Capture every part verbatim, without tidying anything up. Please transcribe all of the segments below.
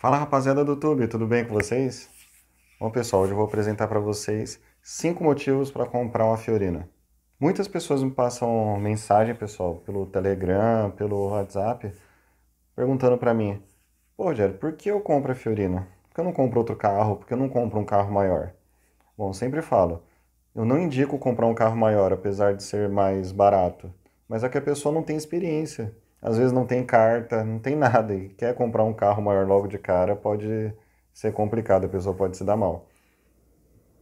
Fala rapaziada do YouTube, tudo bem com vocês? Bom pessoal, hoje eu vou apresentar para vocês cinco motivos para comprar uma Fiorina. Muitas pessoas me passam mensagem, pessoal, pelo Telegram, pelo WhatsApp, perguntando para mim: pô, Jair, por que eu compro a Fiorina? Por que eu não compro outro carro? Por que eu não compro um carro maior? Bom, eu sempre falo, eu não indico comprar um carro maior, apesar de ser mais barato, mas é que a pessoa não tem experiência. Às vezes não tem carta, não tem nada, e quer comprar um carro maior logo de cara, pode ser complicado, a pessoa pode se dar mal.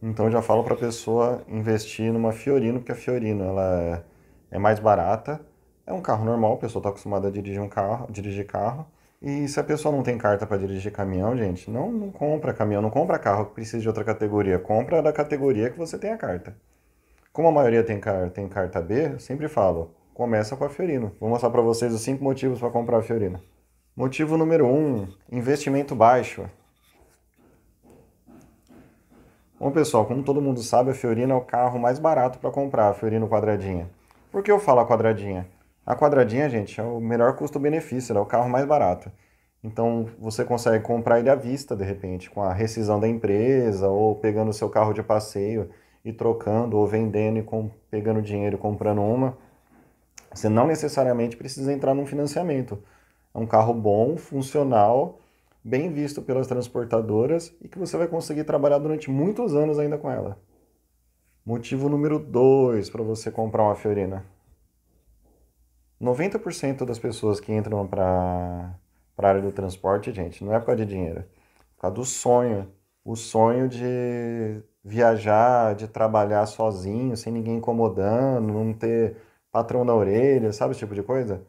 Então já falo para a pessoa investir numa Fiorino, porque a Fiorino ela é mais barata, é um carro normal, a pessoa está acostumada a dirigir um carro, dirigir carro, e se a pessoa não tem carta para dirigir caminhão, gente, não, não compra caminhão, não compra carro que precisa de outra categoria, compra da categoria que você tem a carta. Como a maioria tem, tem carta B, eu sempre falo, começa com a Fiorino. Vou mostrar para vocês os cinco motivos para comprar a Fiorino. Motivo número um, investimento baixo. Bom pessoal, como todo mundo sabe, a Fiorino é o carro mais barato para comprar, a Fiorino Quadradinha. Por que eu falo a Quadradinha? A Quadradinha, gente, é o melhor custo-benefício, é o carro mais barato. Então você consegue comprar ele à vista, de repente, com a rescisão da empresa, ou pegando o seu carro de passeio e trocando, ou vendendo e com... pegando dinheiro e comprando uma. Você não necessariamente precisa entrar num financiamento. É um carro bom, funcional, bem visto pelas transportadoras e que você vai conseguir trabalhar durante muitos anos ainda com ela. Motivo número dois para você comprar uma Fiorina. noventa por cento das pessoas que entram para a área do transporte, gente, não é por causa de dinheiro. É por causa do sonho. O sonho de viajar, de trabalhar sozinho, sem ninguém incomodando, não ter patrão na orelha, sabe esse tipo de coisa?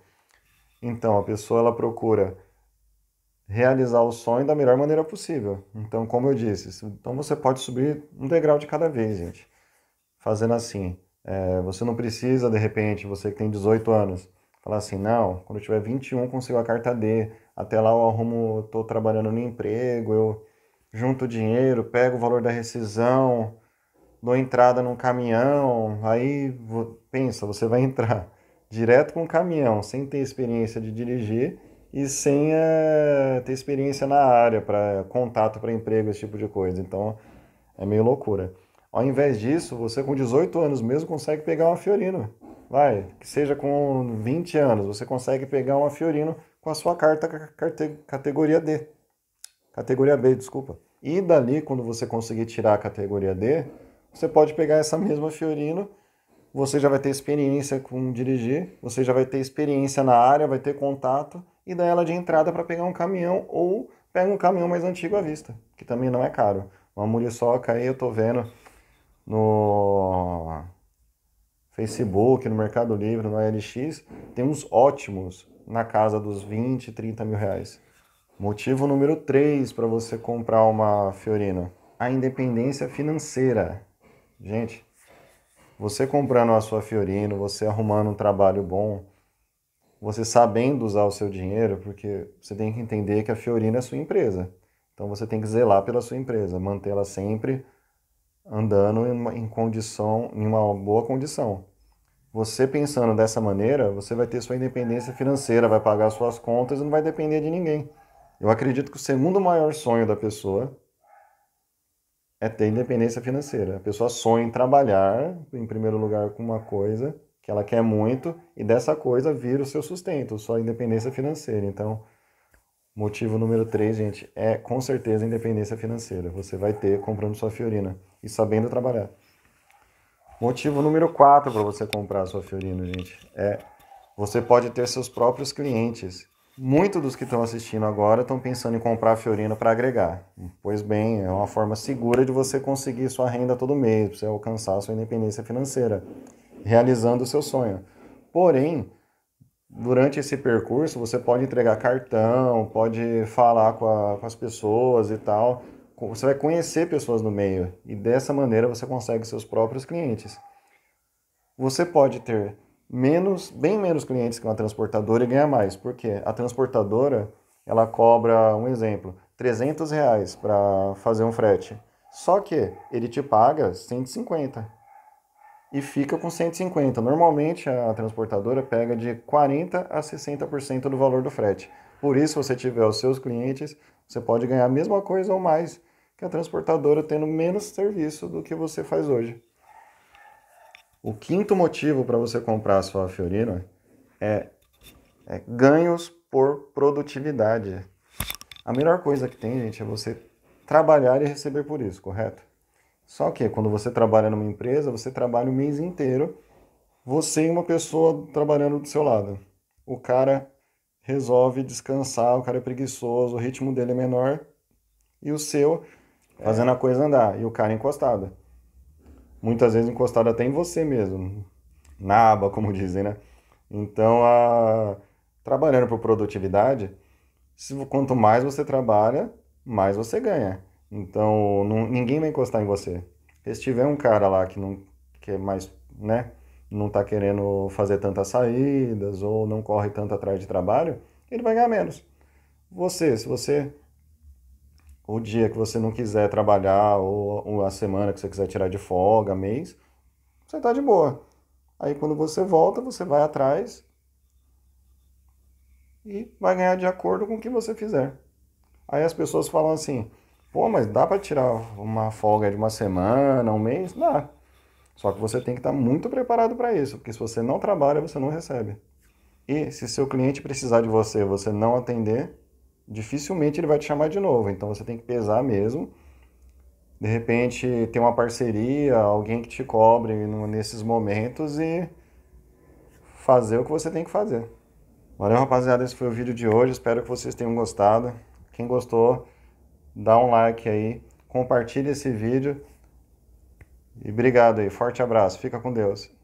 Então, a pessoa ela procura realizar o sonho da melhor maneira possível. Então, como eu disse, então você pode subir um degrau de cada vez, gente. Fazendo assim, é, você não precisa, de repente, você que tem dezoito anos, falar assim, não, quando eu tiver vinte e um, consigo a carta D, até lá eu arrumo, estou trabalhando no emprego, eu junto dinheiro, pego o valor da rescisão, dou entrada num caminhão, aí pensa, você vai entrar direto com o caminhão, sem ter experiência de dirigir e sem é, ter experiência na área, para contato para emprego, esse tipo de coisa. Então, é meio loucura. Ao invés disso, você com dezoito anos mesmo consegue pegar uma Fiorino. Vai, que seja com vinte anos, você consegue pegar uma Fiorino com a sua carta categoria D. Categoria B, desculpa. E dali, quando você conseguir tirar a categoria D, você pode pegar essa mesma Fiorino, você já vai ter experiência com dirigir, você já vai ter experiência na área, vai ter contato, e dá ela de entrada para pegar um caminhão, ou pega um caminhão mais antigo à vista, que também não é caro. Uma Muriçoca aí eu tô vendo no Facebook, no Mercado Livre, no A L X, tem uns ótimos na casa dos vinte, trinta mil reais. Motivo número três para você comprar uma Fiorino: a independência financeira. Gente, você comprando a sua Fiorino, você arrumando um trabalho bom, você sabendo usar o seu dinheiro, porque você tem que entender que a Fiorino é sua empresa. Então você tem que zelar pela sua empresa, mantê-la sempre andando em, uma, em, condição, em uma boa condição. Você pensando dessa maneira, você vai ter sua independência financeira, vai pagar suas contas e não vai depender de ninguém. Eu acredito que o segundo maior sonho da pessoa é ter independência financeira. A pessoa sonha em trabalhar, em primeiro lugar, com uma coisa que ela quer muito, e dessa coisa vira o seu sustento, sua independência financeira. Então, motivo número três, gente, é com certeza independência financeira. Você vai ter comprando sua Fiorina e sabendo trabalhar. Motivo número quatro para você comprar sua Fiorina, gente, é você pode ter seus próprios clientes. Muitos dos que estão assistindo agora estão pensando em comprar a Fiorino para agregar. Pois bem, é uma forma segura de você conseguir sua renda todo mês, para você alcançar a sua independência financeira, realizando o seu sonho. Porém, durante esse percurso, você pode entregar cartão, pode falar com, a, com as pessoas e tal. Você vai conhecer pessoas no meio e dessa maneira você consegue seus próprios clientes. Você pode ter menos, bem menos clientes que uma transportadora e ganha mais, porque a transportadora ela cobra, um exemplo, trezentos reais para fazer um frete, só que ele te paga cento e cinquenta e fica com cento e cinquenta. Normalmente a transportadora pega de quarenta a sessenta por cento do valor do frete. Por isso, se você tiver os seus clientes, você pode ganhar a mesma coisa ou mais que a transportadora, tendo menos serviço do que você faz hoje. O quinto motivo para você comprar a sua Fiorino é, é ganhos por produtividade. A melhor coisa que tem, gente, é você trabalhar e receber por isso, correto? Só que quando você trabalha numa empresa, você trabalha o mês inteiro, você e uma pessoa trabalhando do seu lado. O cara resolve descansar, o cara é preguiçoso, o ritmo dele é menor, e o seu fazendo a coisa andar, e o cara encostado. Muitas vezes encostado até em você mesmo, na aba, como dizem, né? Então, a... trabalhando por produtividade, se... quanto mais você trabalha, mais você ganha. Então, não... ninguém vai encostar em você. Se tiver um cara lá que não que é mais, né, não está querendo fazer tantas saídas ou não corre tanto atrás de trabalho, ele vai ganhar menos. Você, se você... o dia que você não quiser trabalhar, ou a semana que você quiser tirar de folga, mês, você está de boa. Aí quando você volta, você vai atrás e vai ganhar de acordo com o que você fizer. Aí as pessoas falam assim, pô, mas dá para tirar uma folga de uma semana, um mês? Dá. Só que você tem que estar muito preparado para isso, porque se você não trabalha, você não recebe. E se seu cliente precisar de você, você não atender, dificilmente ele vai te chamar de novo, então você tem que pesar mesmo. De repente ter uma parceria, alguém que te cobre nesses momentos e fazer o que você tem que fazer. Valeu, rapaziada, esse foi o vídeo de hoje, espero que vocês tenham gostado. Quem gostou, dá um like aí, compartilha esse vídeo. E obrigado aí, forte abraço, fica com Deus.